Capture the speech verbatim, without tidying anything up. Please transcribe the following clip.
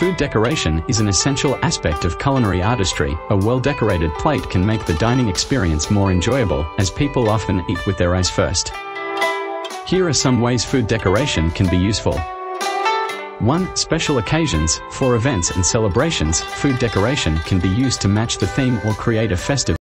Food decoration is an essential aspect of culinary artistry. A well-decorated plate can make the dining experience more enjoyable, as people often eat with their eyes first. Here are some ways food decoration can be useful. one Special occasions. For events and celebrations, food decoration can be used to match the theme or create a festive